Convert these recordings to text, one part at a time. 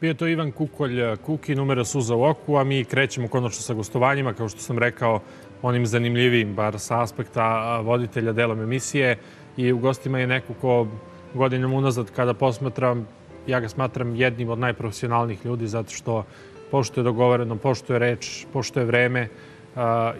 Bio je to Ivan Kukolj Kukin, umera suza u oku, a mi krećemo konačno sa gostovanjima, kao što sam rekao, onim zanimljivijim, bar sa aspekta voditelja delom emisije. I u gostima je neko ko godinama unazad, kada posmatram, ja ga smatram jednim od najprofesionalnih ljudi, zato što pošto je dogovoreno, pošto je reč, pošto je vreme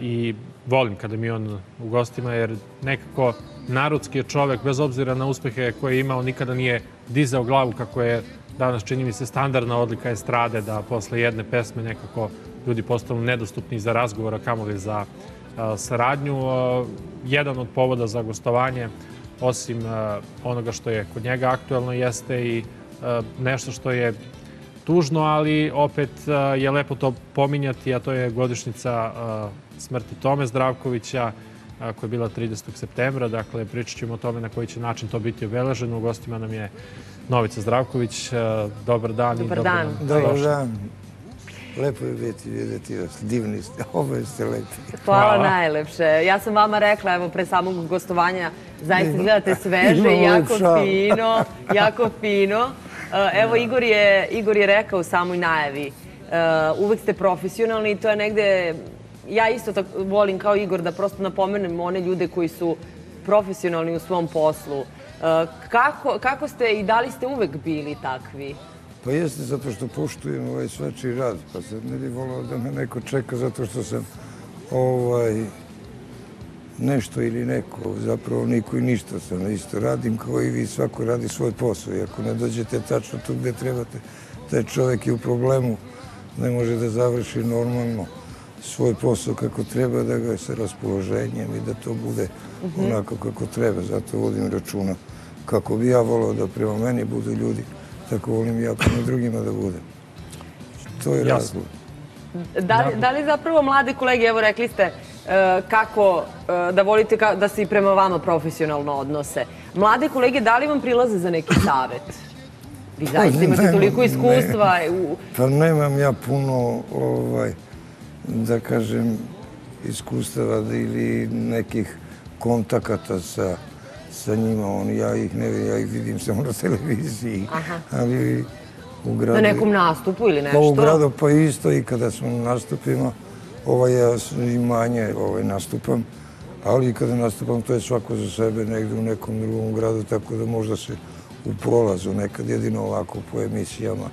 i volim kada mi je on u gostima, jer nekako narodski je čovek, bez obzira na uspehe koje je imao, nikada nije dizao glavu kako je danas, čini mi se, standardna odlika estrade, da posle jedne pesme nekako ljudi postanu nedostupni za razgovor, a kamoli za saradnju. Jedan od povoda za gostovanje, osim onoga što je kod njega aktuelno, jeste i nešto što je tužno, ali opet je lepo to pominjati, a to je godišnjica smrti Tome Zdravkovića, koja je bila 30. septembra. Dakle, pričat ćemo o tome na koji će način to biti obeleženo. U gostima nam je Novica Zdravković. Dobar dan. Dobar dan. Dobar dan. Lepo je biti, vidjeti vas. Divni ste, oboje ste lepi. Hvala najlepše. Ja sam vama rekla, evo, pre samog gostovanja, zaista gledate sveže i jako fino, jako fino. Evo, Igor je rekao u samoj najavi, uvek ste profesionalni i to je negde... Ja isto tako volim kao Igor da prosto napomenem one ljude koji su profesionalni u svom poslu. Kako ste i da li ste uvek bili takvi? Pa jeste, zato što poštujem ovaj svačiji rad. Pa sam ne bi volao da me neko čeka zato što sam nešto ili neko. Zapravo niko i ništa sam. Isto radim kao i vi, svako radi svoj posao. I ako ne dođete tačno tu gde trebate, taj čovjek je u problemu. Ne može da završi normalno svoj posao kako treba, da ga je sa raspoloženjem i da to bude onako kako treba. Zato vodim računa kako bi ja volao da prema meni budu ljudi, tako volim ja prema drugima da budem. To je razlog. Da li zapravo, mlade kolege, evo rekli ste kako da volite da se i prema vama profesionalno odnose. Mlade kolege, da li vam prilaze za neki savjet? Vi zaista imate toliko iskustva. Pa nemam ja puno da kažem, iskustava ili nekih kontakata sa njima. Ja ih ne vidim, ja ih vidim samo na televiziji. Ali u gradu... Na nekom nastupu ili nešto? Pa u gradu pa isto i kada smo na nastupima. Ja i manje nastupam, ali i kada nastupam to je svako za sebe negde u nekom drugom gradu, tako da možda se u prolazu nekad jedino ovako po emisijama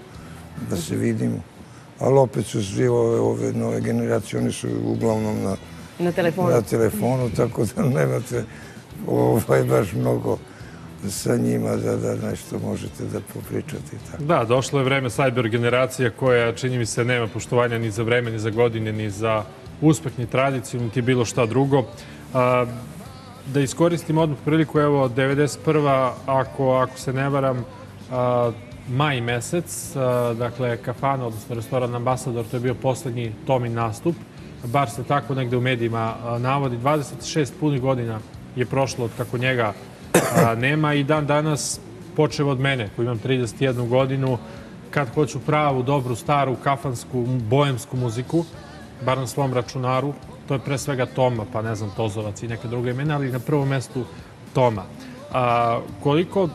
da se vidimo. Ali opet su svi ove nove generacije, oni su uglavnom na telefonu, tako da nemate baš mnogo sa njima da nešto možete da popričate. Da, došlo je vreme sajber generacija koja, čini mi se, nema poštovanja ni za vreme, ni za godine, ni za uspeh, ni tradiciju, niti bilo šta drugo. Da iskoristim odmah priliku, evo, 91. ako se ne varam, maj mesec, dakle, kafana, odnosno restoran Ambasador, to je bio poslednji Tomin nastup, bar se tako negde u medijima navodi. 26 punih godina je prošlo od kako njega nema i dan danas, počeo od mene, koji imam 31 godinu, kad hoću pravu, dobru, staru, kafansku, bojemsku muziku, bar na svom računaru, to je pre svega Toma, pa ne znam, Tozovac i neke druge imena, ali na prvom mestu Toma. Koliko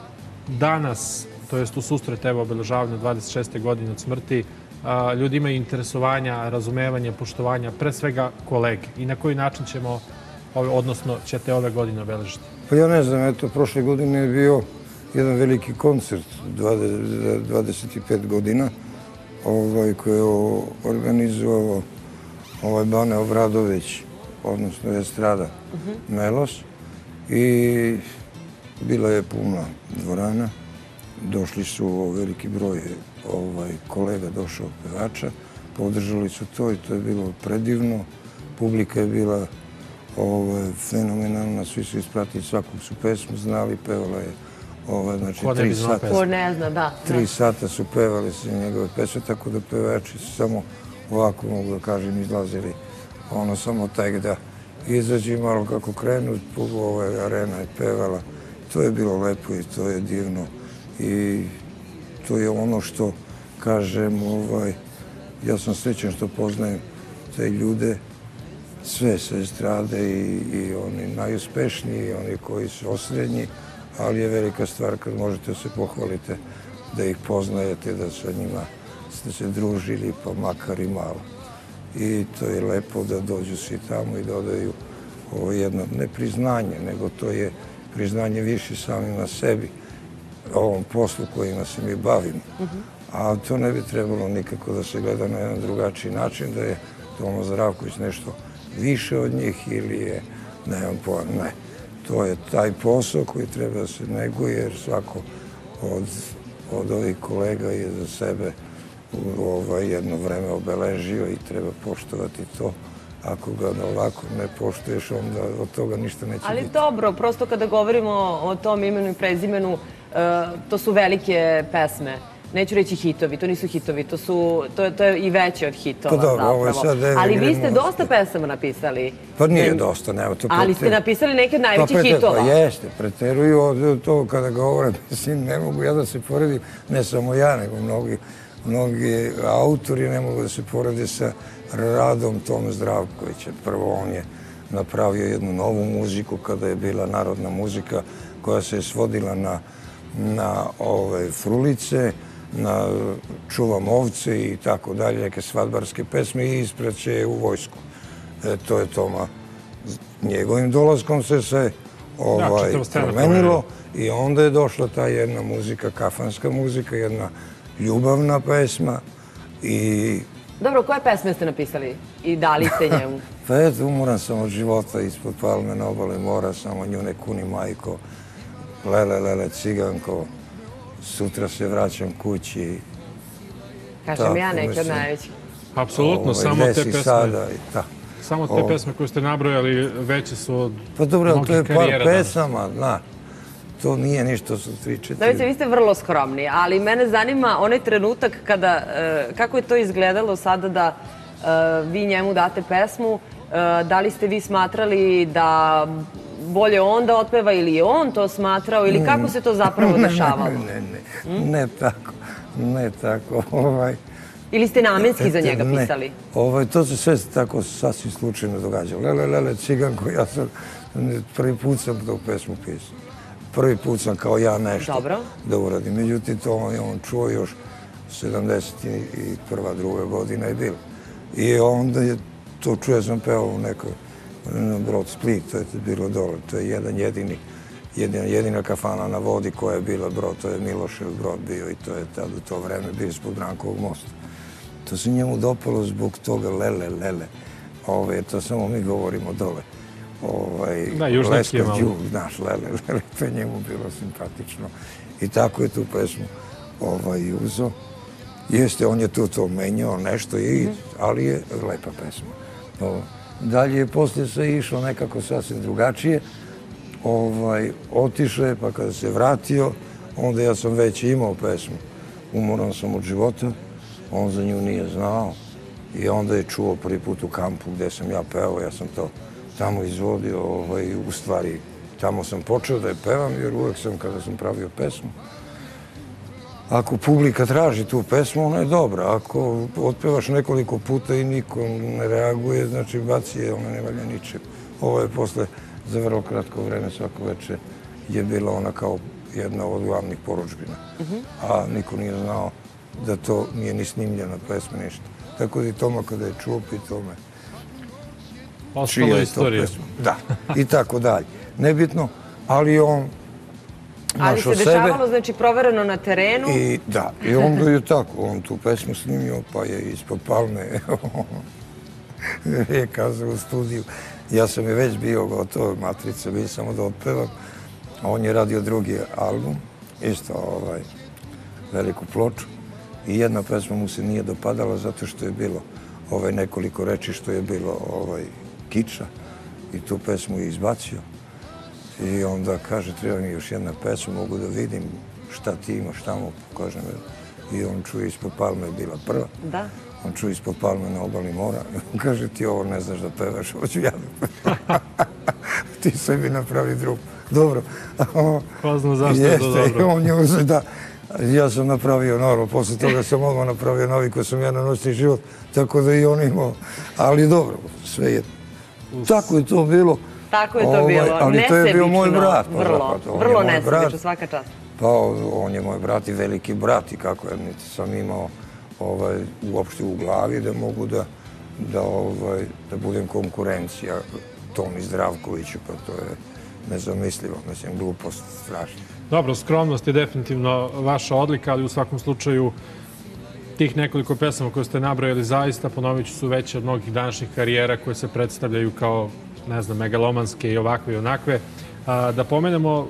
danas, to jest u susret, evo, obeležavanja 26. godine od smrti, ljudi imaju interesovanja, razumevanja, poštovanja, pre svega kolege. I na koji način ćemo, odnosno ćete ove godine obeležiti? Pa ja ne znam, eto, prošle godine je bio jedan veliki koncert, 25 godina, koji je organizovao Bane Obradović, odnosno estrada Melos, i bila je puna dvorana. Došli su veliki broj kolega, došao pevača, podržali su to i to je bilo predivno. Publika je bila fenomenalna, svi su ispratili svakog su pesmu, znali, pevala je, znači 3 sata. Ko ne zna, da. 3 sata su pevali se njegove pesme, tako da pevači su samo ovako, mogu da kažem, izlazili, samo taj da izađi malo kako krenu, arena je pevala. To je bilo lepo i to je divno. I to je ono što, kažem, ja sam srećan što poznajem te ljude, sve sa estrade, i oni najuspešniji, i oni koji su osrednji, ali je velika stvar kad možete se pohvalite da ih poznajete, da sa njima ste se družili, pa makar i malo. I to je lepo da dođu svi tamo i dodaju ovo jedno, ne priznanje, nego to je priznanje više samima sebi, ovom poslu kojima se mi bavimo. A to ne bi trebalo nikako da se gleda na jedan drugačiji način, da je Toma Zdravković nešto više od njih ili je, nemam pojma, ne. To je taj posao koji treba da se neguje, jer svako od ovih kolega je za sebe jedno vreme obeležio i treba poštovati to. Ako ga ovako ne poštuješ, onda od toga ništa neće biti. Ali dobro, prosto kada govorimo o tom imenu i prezimenu, to su velike pesme. Neću reći hitovi, to nisu hitovi, to je i veće od hitova zapravo. Ali vi ste dosta pesama napisali. Pa nije dosta, nema. Ali ste napisali neke od najvećih hitova. Pa jeste, preteruju od toga kada govore. Mislim, ne mogu ja da se poredim, ne samo ja, nego mnogi autori ne mogu da se porede sa radom Tome Zdravkovića. Prvo, on je napravio jednu novu muziku kada je bila narodna muzika koja se je svodila na frulice, na čuvam ovce i tako dalje, neke svadbarske pesme i ispraće je u vojsku. To je Toma. Njegovim dolaskom se promenilo i onda je došla ta jedna muzika, kafanska muzika, jedna ljubavna pesma i... Dobro, koje pesme ste napisali i dali ste njemu? Pa eto, umoran sam od života ispod Palme Nobale, mora samo nju ne kuni majko, lele, lele, ciganko, sutra se vraćam kući. Kažem ja nekad najveći. Apsolutno, samo te pesme. Samo te pesme koje ste nabrojali veće su od mnogih karijera. Pa dobro, to je par pesama, zna. To nije ništa, su 3-4. Novice, vi ste vrlo skromni, ali mene zanima onaj trenutak kada, kako je to izgledalo sada da vi njemu date pesmu, da li ste vi smatrali da bolje on da otpeva ili je on to smatrao ili kako se to zapravo dešavalo? Ne tako. Ili ste namenski za njega pisali? To se sve tako sasvim slučajno događalo. Lele, ciganko, ja sam prvi put sam tu pesmu pisao. Prvi put sam kao ja nešto da uradim. Međutim, to je on čuo još 71. druga godina je bilo. I onda je to čuo, sam peo u nekoj Brod Split, to je bilo dole. To je jedina kafana na vodi koja je bila Brod. To je Milošev Brod bio i to je tada u to vreme bio ispod Drankovog mosta. To se njemu dopalo zbog toga lele. To samo mi govorimo dole. Leskar Đug, znaš, lele, to je njemu bilo simpatično. I tako je tu pesmu uzo. Jeste, on je tu to menjao nešto, ali je lepa pesma. Dalje je poslije se išlo nekako sasvim drugačije. Otišao je, pa kada se vratio, onda ja sam već imao pesmu. Umoran sam od života, on za nju nije znao. I onda je čuo prvi put u kampu gde sam ja peo, ja sam to tamo izvodio, u stvari, tamo sam počeo da je pevam, jer uvek sam, kada sam pravio pesmu, ako publika traži tu pesmu, ona je dobra. Ako otpevaš nekoliko puta i niko ne reaguje, znači baci je, ona ne valja ničem. Ovo je posle, za vrlo kratko vreme, svako večer, je bila ona kao jedna od glavnih porudžbina. A niko nije znao da to nije ni snimljena pesma, ništa. Tako da i Toma kada je čuo, pitao me, ostalo je istorija. Da, i tako dalje. Nebitno, ali on našao sebe. Ali se dešavalo, znači, provereno na terenu. Da, i onda je tako. On tu pesmu snimio, pa je ispod Palme je kazao u studiju. Ja sam je već bio gotovo, matrica, bio samo da otpevam. On je radio drugi album, isto veliku ploču. I jedna pesma mu se nije dopadala zato što je bilo nekoliko reči što je bilo kiča i tu pesmu je izbacio. I onda kaže, treba mi još jedna pesma, mogu da vidim šta ti imaš tamo, pokažem. I on čuje ispod Palme, je bila prva. On čuje ispod Palme na obali mora. On kaže, ti ovo ne znaš da pevaš, ovo ću ja da pevaš. Ti sebi napravi drugu. Dobro. Ko zna zašto je to dobro. On je uzeo da... Ja sam napravio noro, posle toga sam odmah napravio novi koji sam ja na noćni život, tako da i on imao, ali dobro, sve je. Tako je to bilo. Tako je to bilo, nesebično. Ali to je bio moj brat. Vrlo nesebično, svaka čast. Pa on je moj brat i veliki brat i kako je, niti sam imao uopšte u glavi da mogu da budem konkurencija Tomi Zdravkoviću, pa to je nezamislivo, mislim, glupost strašna. Dobro, skromnost je definitivno vaša odlika, ali u svakom slučaju tih nekoliko pesama koje ste nabrojali zaista, ponovit ću, su veće od mnogih današnjih karijera koje se predstavljaju kao, ne znam, megalomanske i ovakve i onakve. Da pomenemo,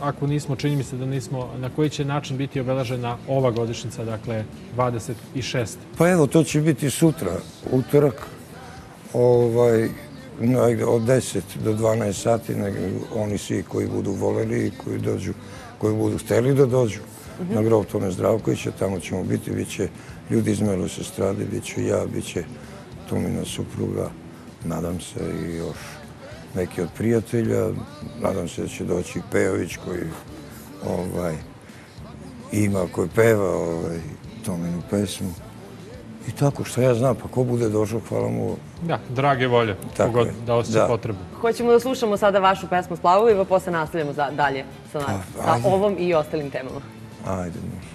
ako nismo, čini mi se da nismo, na koji će način biti obeležena ova godišnjica, dakle 26. Pa evo, to će biti sutra, utorak, od 10 do 12 sati, oni svi koji budu voleli i koji budu hteli da dođu na grob Tome Zdravkovića, tamo ćemo biti, bit će ljudi iz Melosa strade, bit ću ja, bit će Tomina supruga, nadam se, i još neki od prijatelja. Nadam se da će doći Pejović koji ima, koji peva Tominu pesmu. I tako, što ja znam, pa ko bude došao, hvala mu. Da, drage volje, kogod da osjeća potrebu. Hoćemo da slušamo sada vašu pesmu Slavovi, pa posle nastavljamo dalje sa ovom i ostalim temama. Ajde, može.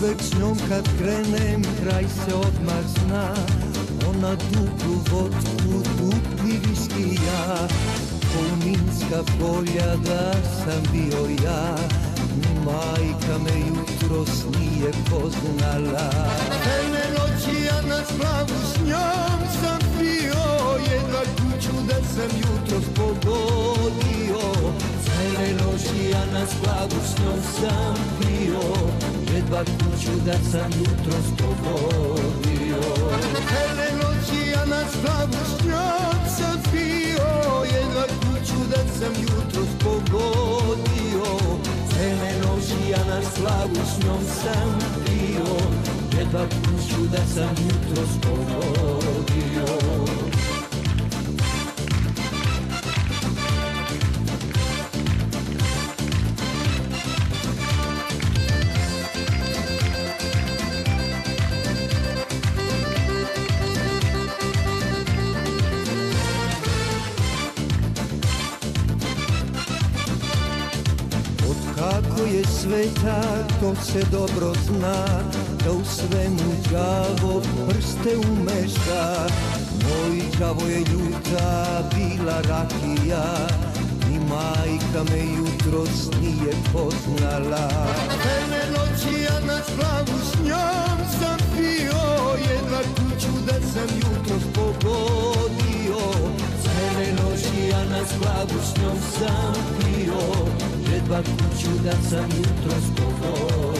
Uvek s njom kad krenem, kraj se odmah zna, ona duplu vodku, dupli viski ja. Ko minska polja da sam bio ja, ni majka me jutros nije poznala. Cele noći ja na splavu s njom sam bio, jedva kuću da sam jutros pogodio. Cele noći ja na splavu s njom sam bio, jedva kuću da sam jutros pogodio. Hele noći ja na slavu s njom sam bio, jedva kuću da sam jutros pogodio. Hele noći ja na slavu s njom sam bio, jedva kuću da sam jutros pogodio. To se dobro zna, da u svemu đavo prste umeša. Moj đavo je ljuta bila rakija, ni majka me jutros nije poznala. Cele noći ja na splavu s njom sam bio, jedva kuću da sam jutros pogodio. Cele noći ja na splavu s njom sam bio, jedva kuću da sam jutros pogodio.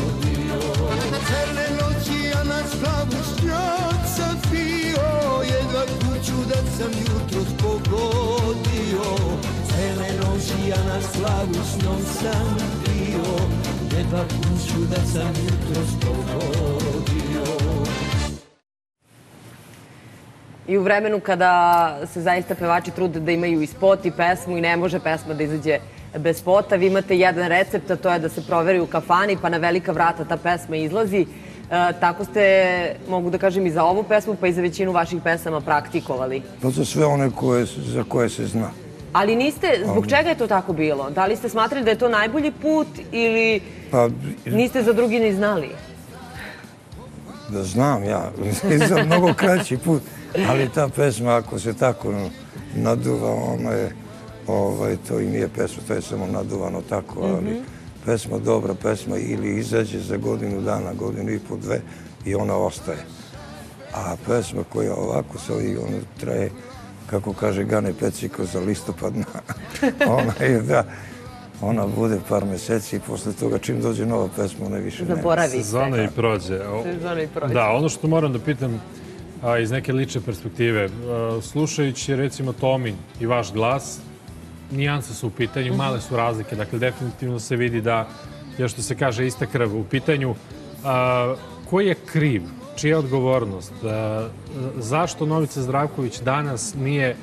Cele noći ja na splavu s njom sam bio, jedva kuću da sam jutros pogodio. Cele noći ja na splavu s njom sam bio, jedva kuću da sam jutros pogodio. i u vremenu kada se zaista pevači trude da imaju i spot i pesmu i ne može pesma da izađe bez spota. Vi imate jedan recept, a to je da se proveri u kafani pa na velika vrata ta pesma izlazi. Tako ste, mogu da kažem, i za ovu pesmu pa i za većinu vaših pesama praktikovali. To su sve one za koje se zna. Ali niste, zbog čega je to tako bilo? Da li ste smatrali da je to najbolji put ili niste za drugi ni znali? Da znam ja, za mnogo kraći put, ali ta pesma ako se tako naduva, ona je, to i nije pesma, to je samo naduvano tako, ali pesma dobra, pesma ili izađe za godinu dana, godinu i po, dve i ona ostaje. A pesma koja ovako se ona traje, kako kaže Gane Peciko, za listopadna, ona bude par meseci i posle toga čim dođe nova pesma, ona više nema. Zaboravite. Sezona i prođe. Sezona i prođe. Da, ono što moram da pitam iz neke lične perspektive, slušajući recimo Tomin i vaš glas, nijanse su u pitanju, male su razlike, dakle definitivno se vidi da je, što se kaže, ista krv u pitanju. Ko je kriv? Čija je odgovornost? Zašto Novica Zdravković danas nije,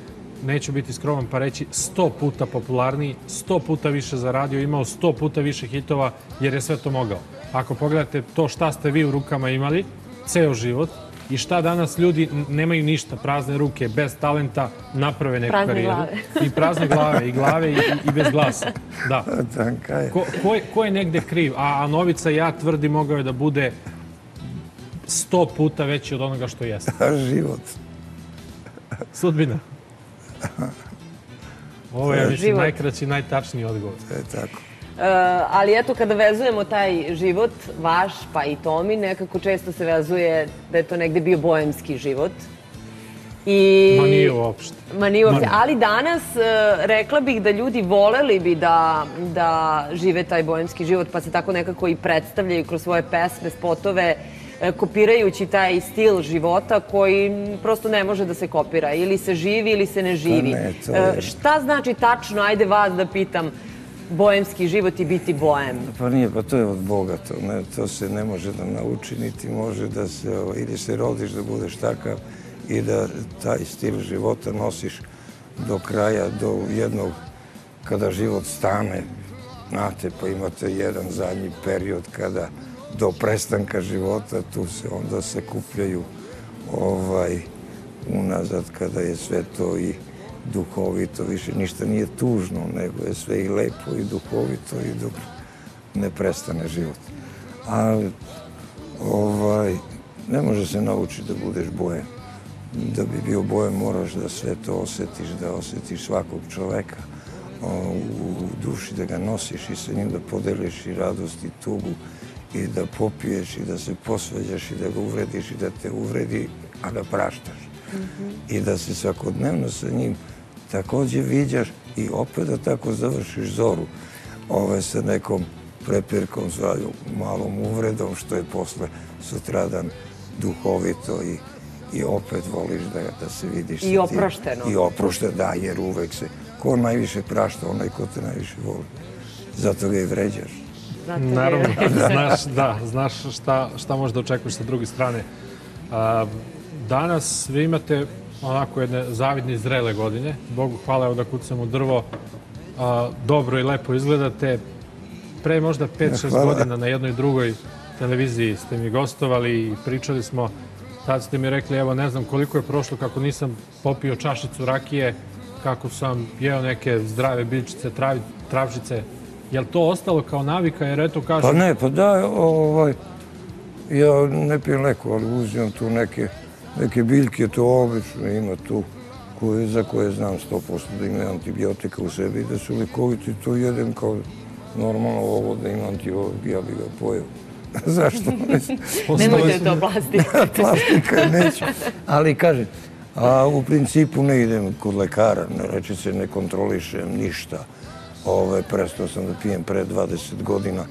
neću biti skroman pa reći, 100 puta popularniji, 100 puta više zaradio, imao 100 puta više hitova, jer je sve to mogao? Ako pogledate to šta ste vi u rukama imali, ceo život, i šta danas ljudi nemaju ništa, prazne ruke, bez talenta, naprave neku karijeru. I prazne glave, i glave i bez glasa. Ko je negde kriv? A Novica, ja tvrdim, mogao je da bude 100 puta veći od onoga što jeste. Život. Sudbina. Ovo je, mislim, najkraći i najtačniji odgovor. E, tako. Ali eto, kada vezujemo taj život, vaš pa i Tomi, nekako često se vezuje da je to negde bio boemski život. Ma nije uopšte. Ma nije uopšte. Ali danas rekla bih da ljudi voleli bi da žive taj boemski život, pa se tako nekako i predstavljaju kroz svoje pesme, spotove, kopirajući taj stil života koji prosto ne može da se kopira. Ili se živi ili se ne živi. Šta znači tačno, ajde vas da pitam, boemski život i biti boem? Pa nije, pa to je od Boga. To se ne može da nauči, niti može da se, ili se rodiš da budeš takav i da taj stil života nosiš do kraja, do jednog, kada život stane, znate, pa imate jedan zadnji period kada do prestanka života, tu se onda se kupljaju unazad kada je sve to i duhovito, više ništa nije tužno, nego je sve i lepo i duhovito i dok ne prestane život. Ali ne može se naučiti da budeš bojem. Da bi bio bojem moraš da sve to osjetiš, da osjetiš svakog čoveka u duši, da ga nosiš i sa njim da podeliš i radost i tugu, i da popiješ, i da se posvađaš, i da ga uvrediš, i da te uvredi, a ga praštaš. I da se svakodnevno sa njim također viđaš i opet da tako završiš zoru sa nekom prepirkom, svađom, malom uvredom, što je posle sutradan duhovito i opet voliš da se vidiš. I oprošteno. I oprošteno, da, jer uvek se. Ko najviše prašta, onaj ko te najviše voli. Zato ga i vređaš. Naravno, znaš šta možeš da očekuješ sa druge strane. Danas vi imate onako jedne zavidne i zrele godine. Bogu hvala, evo da kucam u drvo. Dobro i lepo izgledate. Pre možda 5-6 godina na jednoj drugoj televiziji ste mi gostovali i pričali smo. Tad ste mi rekli, evo ne znam koliko je prošlo kako nisam popio čašicu rakije, kako sam jeo neke zdrave biljčice, travčice. Je li to ostalo kao navika, jer eto kažem... Pa ne, pa da, ja ne pijem leku, ali uzimam tu neke biljke, to obično ima tu, za koje znam 100% da ima antibiotika u sebi i da su lekoviti, to jedem kao normalno ovo da ima antibiotika, ja bi ga pojel. Zašto? Nemojte to plastika. Plastika neću, ali kažem, u principu ne idem kod lekara, ne reče se ne kontrolišem ništa. Prestao sam da pijem pre 20 godina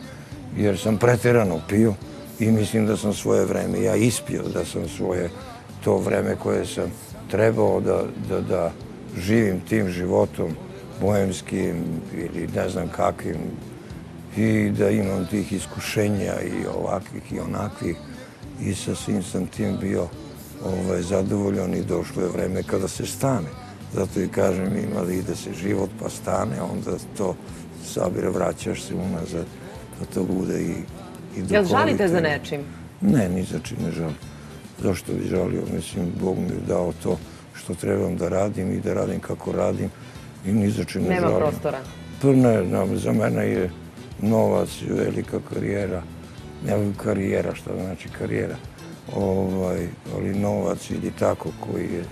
jer sam preterano pio i mislim da sam svoje vreme, ja ispio da sam svoje to vreme koje sam trebao da živim tim životom boemskim ili ne znam kakvim i da imam tih iskušenja i ovakvih i onakvih i sa svim sam tim bio zadovoljan i došlo je vreme kada se stane. Zato i kažem, ima da ide se život pa stane, onda to sabira, vraćaš se unazad, da to bude i duhovito. Jel žalite za nečim? Ne, ni za čim ne žalim. Zašto bi žalio? Mislim, Bog mi je dao to što trebam da radim i da radim kako radim i ni za čim ne žalim. Nema prostora? Ne, za mene je novac, velika karijera. Ne karijera, šta znači karijera, ali novac ili tako koji je,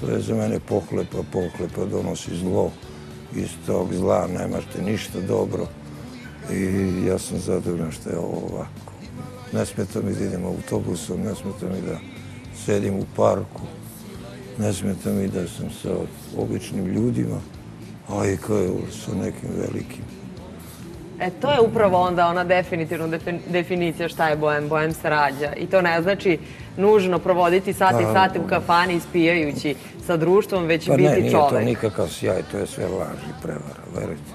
to je za mene pohlepa, pohlepa donosi zlo. Iz tog zla nemate ništa dobro i ja sam zadovoljan što je ovo ovako. Ne smeta mi da idem autobusom, ne smeta mi da sedim u parku, ne smeta mi da sam sa običnim ljudima, a i kao sa nekim velikim. E, to je upravo onda ona definitivna definicija šta je bohem. Bohem se rađa. I to ne znači nužno provoditi sat i sate u kafani ispijajući sa društvom, već biti čovek. Pa ne, nije to nikakav sjaj, to je sve laž i prevara, verujte.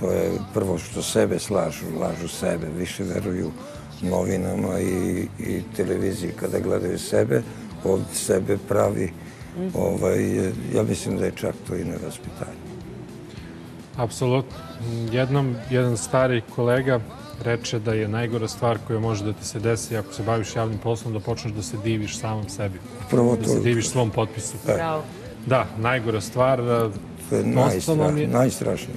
To je prvo što sebe slažu, lažu sebe. Više veruju novinama i televiziji kada gledaju sebe, od sebe pravi, ja mislim da je čak to i nevaspitanje. Apsolutno. Jednom, jedan stari kolega reče da je najgora stvar koja može da ti se desi ako se baviš javnim poslom, da počneš da se diviš samom sebi. Da se diviš svom potpisu. Da, najgora stvar. To je najstrašnije.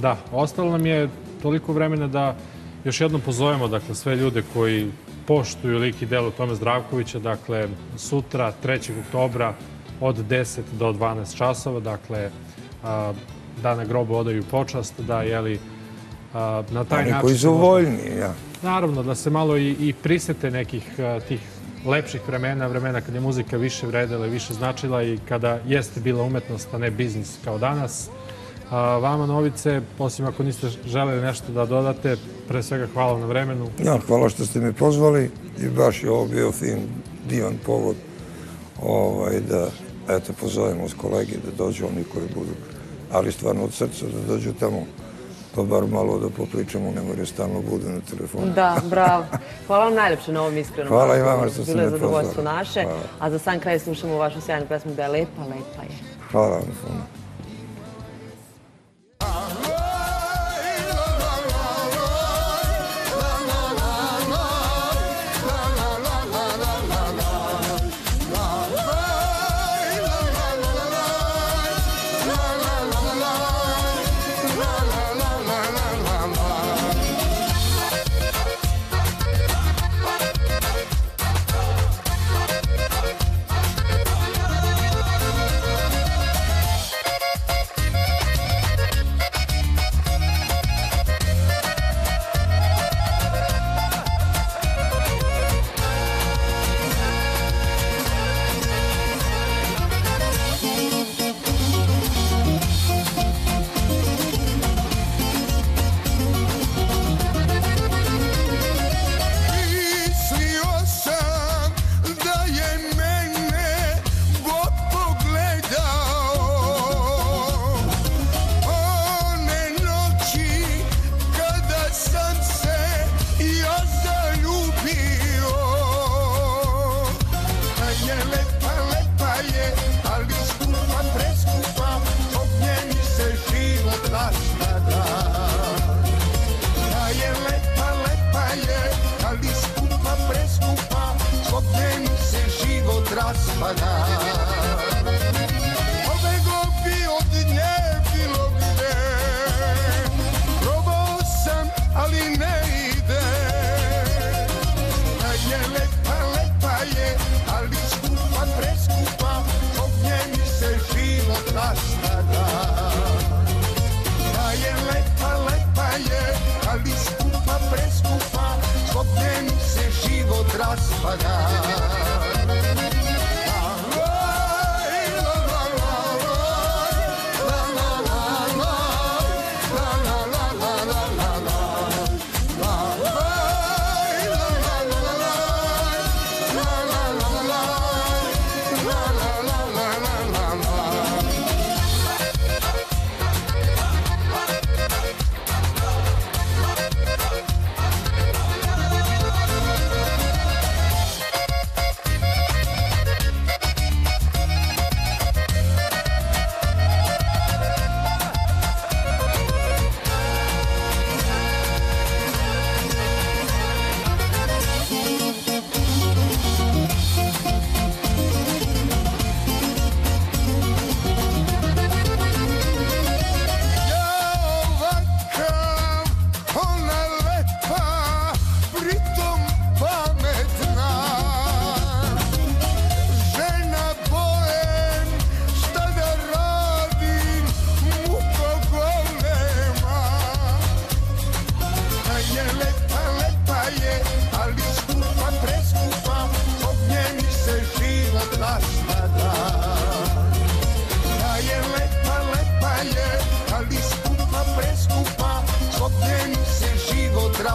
Da, ostalo nam je toliko vremena da još jednom pozovemo sve ljude koji poštuju lik i delo Tome Zdravkovića. Dakle, sutra, 3. oktobra, od 10 do 12 časova. Dakle, da na grobu odaju počast, da, jeli, na taj način... Oni koji su voljni, ja. Naravno, da se malo i prisete nekih tih lepših vremena, vremena kad je muzika više vredela i više značila i kada jeste bila umetnost, a ne biznis kao danas. Vama, Novice, osim ako niste želeli nešto da dodate, pre svega hvala na vremenu. Ja, hvala što ste me pozvali i baš je ovo bio film, divan povod da, eto, pozovemo s kolege da dođu oni koji budu, ali stvarno od srca da dođu tamo, pa bar malo da popričamo, ne moraju stalno budu na telefonu. Da, bravo. Hvala vam najljepše na ovom iskrenom. Hvala i vama što ste me pozvali. A za sam kraj slušamo vašu sjajnu pesmu da je lepa, lepa je. Hvala vam puno.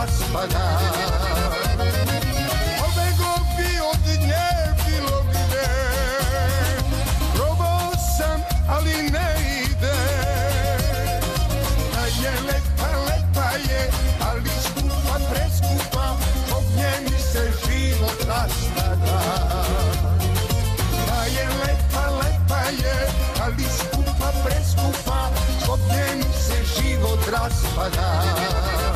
raspada. Pobego bi od nje, bilo gde. Probao sam, ali ne ide. Ta je lepa, lepa je, ali skupa, preskupa. Od nje mi se život raspada. Ta je lepa, lepa je, ali skupa, preskupa. Od nje mi se život raspada.